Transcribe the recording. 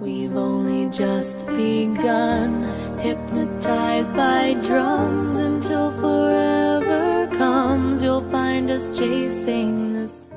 We've only just begun, hypnotized by drums until forever comes. You'll find us chasing the sun.